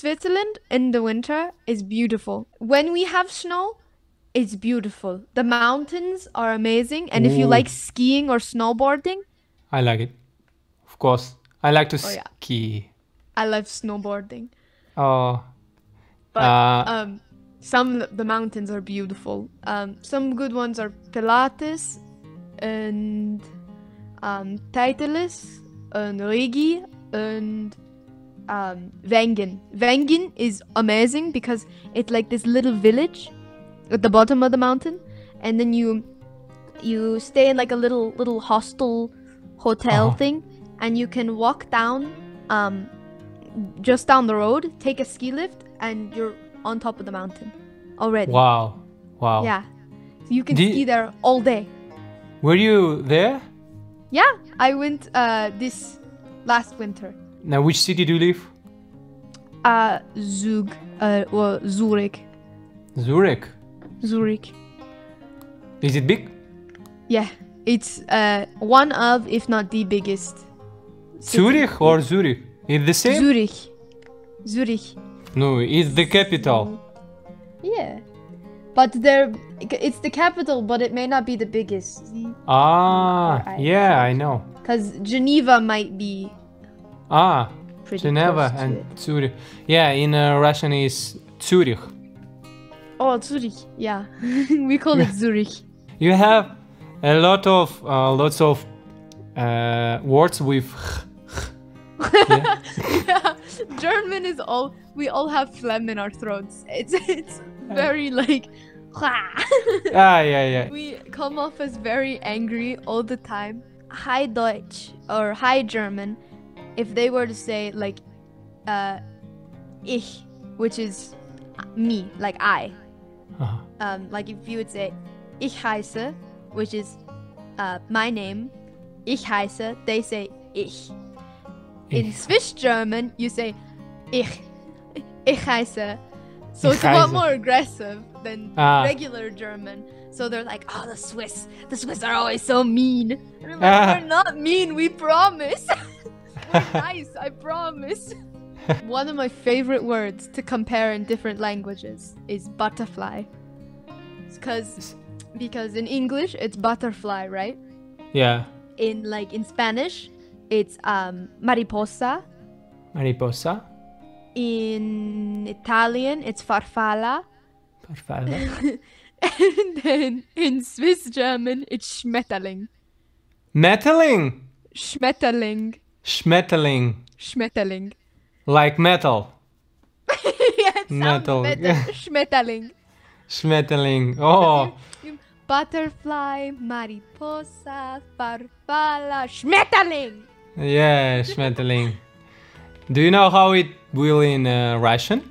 Switzerland in the winter is beautiful. When we have snow, it's beautiful. The mountains are amazing. And if you like skiing or snowboarding. I like it. Of course. I like to ski. I love snowboarding. Oh. But some the mountains are beautiful. Some good ones are Pilatus and Titlis and Rigi and Vengen. Vengen is amazing because it's like this little village at the bottom of the mountain, and then you stay in like a little hostel hotel thing, and you can walk down just down the road, take a ski lift, and you're on top of the mountain already. Wow. Yeah, so you can ski there all day. Were you there? Yeah, I went this last winter. Now, which city do you live? Zug, or Zurich. Zurich. Is it big? Yeah, it's one of, if not the biggest. Zurich or Zurich? Is the same? Zurich. No, it's the capital. Yeah, but it's the capital, but it may not be the biggest. Yeah, I know. Because Geneva might be. Geneva and Zurich. Yeah, in Russian is Zurich. Oh, Zurich, yeah. We call it Zurich. You have a lot of words with yeah. German is we all have phlegm in our throats. It's very like yeah. We come off as very angry all the time. High Deutsch or high German, if they were to say like ich, which is me, like I. Like if you would say Ich heiße, which is my name, Ich heiße, they say ich. In Swiss German, you say ich, ich heiße. So it's a lot more aggressive than regular German. So they're like, oh, the Swiss are always so mean. And I'm like, we're not mean, we promise. We're nice, I promise. One of my favorite words to compare in different languages is butterfly. Because in English, it's butterfly, right? Yeah. In Spanish, it's mariposa. Mariposa. In Italian, it's farfalla. Farfalla. And then in Swiss German, it's schmetterling. Metalling? Schmetterling. Schmetterling. Schmetterling. Like metal. Yeah, metal. Schmetterling. Schmetterling. Oh. Butterfly, mariposa, farfalla, schmetterling. Yeah, schmetterling. Do you know how it will in Russian?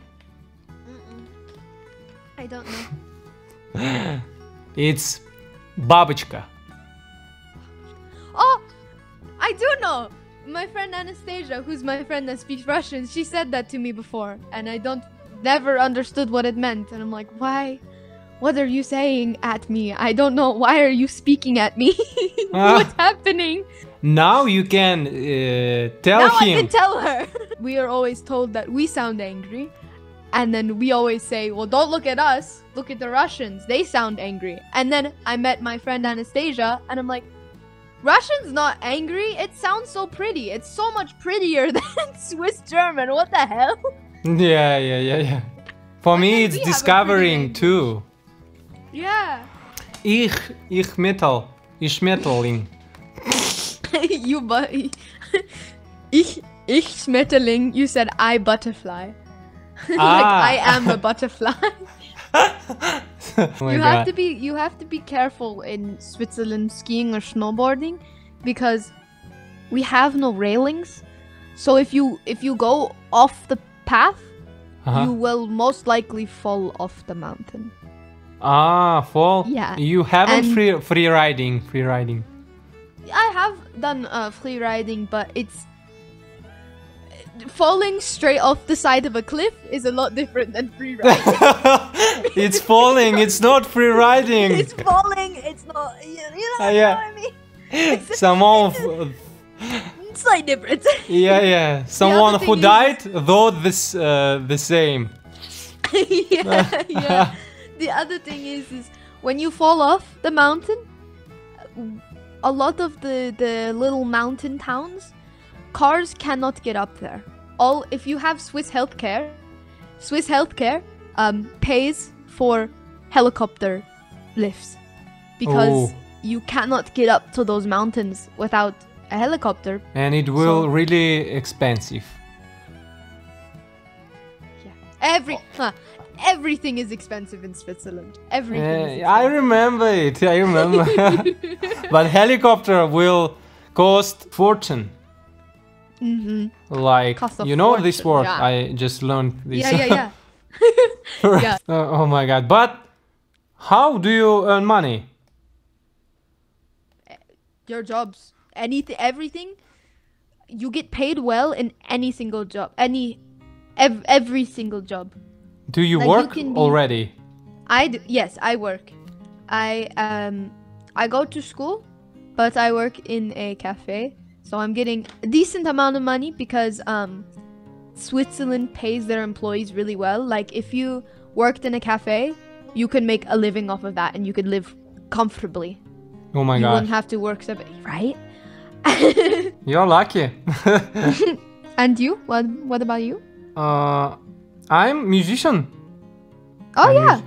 I don't know. It's babochka. Oh, I do know. My friend Anastasia, who's my friend that speaks Russian, she said that to me before, and I never understood what it meant, and I'm like, why? What are you saying at me? I don't know. Why are you speaking at me? What's happening? Now you can tell him. Now I can tell her. We are always told that we sound angry, and then we always say, well, don't look at us. Look at the Russians. They sound angry. And then I met my friend Anastasia, and I'm like, Russian's not angry. It sounds so pretty. It's so much prettier than Swiss German. What the hell? Yeah. For me, it's discovering too. Yeah. Ich Schmetterling. Ich Schmetterling. You said I butterfly. Like I am a butterfly. You have to be careful in Switzerland skiing or snowboarding, because we have no railings. So if you go off the path, you will most likely fall off the mountain. Fall? Yeah. You haven't free riding. I have done free riding, but it's falling straight off the side of a cliff is a lot different than free riding. It's falling, it's not free riding. It's falling, it's not. You know what I mean? Some of slight difference. Yeah, yeah. Someone who died wrote this the same. Yeah, yeah. The other thing is when you fall off the mountain, a lot of the little mountain towns, cars cannot get up there. All if you have Swiss healthcare pays for helicopter lifts because you cannot get up to those mountains without a helicopter. And it will really expensive. Yeah, everything is expensive in Switzerland. Everything. Is I remember it. I remember. But helicopter will cost fortune. Mm-hmm. Like you know fortune. This word. Yeah. I just learned this. Yeah, yeah, yeah. Yeah. Oh my god! But how do you earn money? Your jobs, anything, everything. You get paid well in any single job. Every single job. Do you like work already? I do, yes, I work. I go to school, but I work in a cafe. So I'm getting a decent amount of money because Switzerland pays their employees really well. Like if you worked in a cafe, you can make a living off of that and you could live comfortably. Oh my god. You wouldn't have to work so big, right? You're lucky. And you? What about you? I'm a musician. Oh, yeah.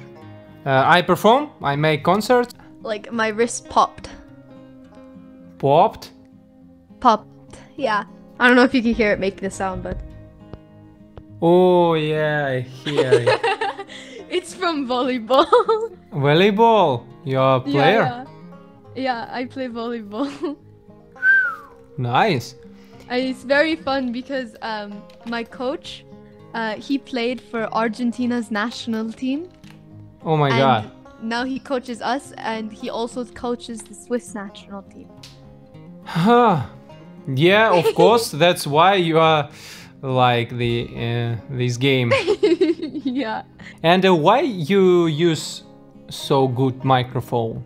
I perform. I make concerts. Like my wrist popped. Popped? Popped, yeah. I don't know if you can hear it make the sound, but... Oh, yeah, I hear it. It's from volleyball. Volleyball? You're a player? Yeah, yeah. I play volleyball. Nice. And it's very fun because my coach, he played for Argentina's national team. Oh my god. Now he coaches us and he also coaches the Swiss national team. Huh. Yeah, of course. That's why you are like the this game. Yeah. And why you use so good microphone?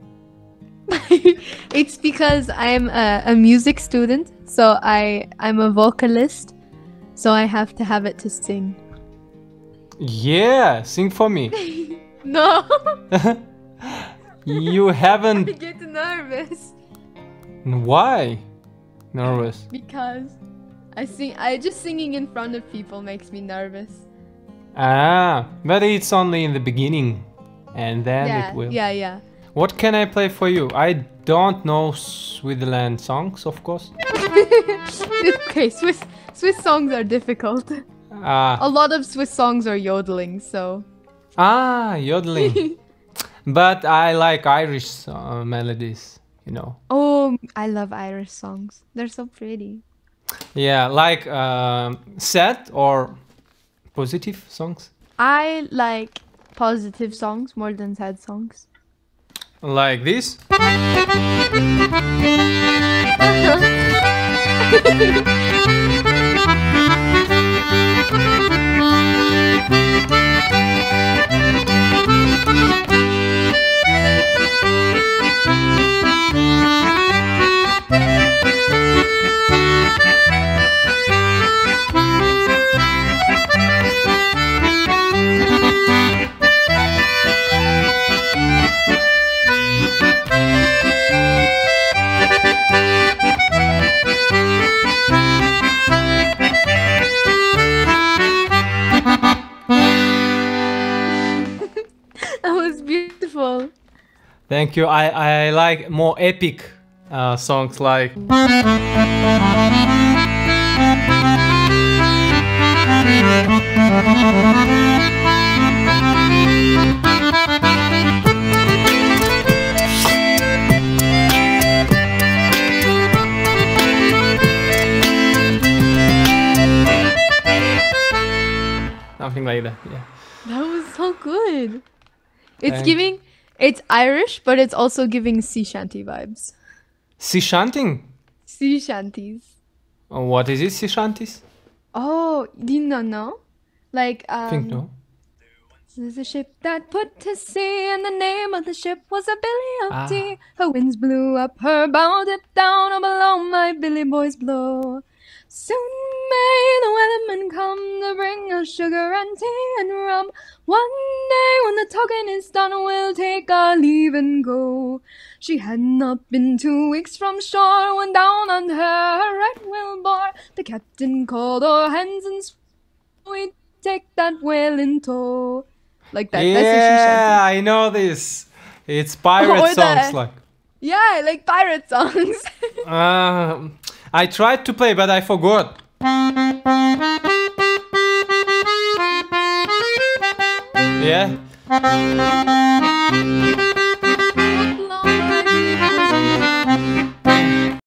It's because I'm a music student, so I'm a vocalist, so I have to have it to sing. Yeah, sing for me. No. You haven't. I get nervous. Why? Nervous. Because just singing in front of people makes me nervous. Ah, but it's only in the beginning and then it will. Yeah, yeah. What can I play for you? I don't know Switzerland songs, of course. Okay, Swiss songs are difficult. A lot of Swiss songs are yodeling, so. Ah, yodeling. But I like Irish melodies. You know. Oh, I love Irish songs. They're so pretty. Yeah, like sad or positive songs? I like positive songs more than sad songs. Like this? Thank you. I like more epic songs like... Something like that, yeah. That was so good. It's giving... It's Irish, but it's also giving sea shanty vibes. Sea shanting? Sea shanties. What is it, sea shanties? Oh, do you not know? Like, I think no. There's a ship that put to sea, and the name of the ship was a billy of tea. Her winds blew up, her bow dipped down, and below my billy boys blow. Soon may the weatherman come to bring us sugar and tea and rum. One day when the talking is done, we'll take our leave and go. She had not been 2 weeks from shore when down on her right whale bore. The captain called our hands and we take that whale in tow. Like that. Yeah, that's I know this. It's pirate songs, like. Yeah, like pirate songs. I tried to play, but I forgot. Yeah.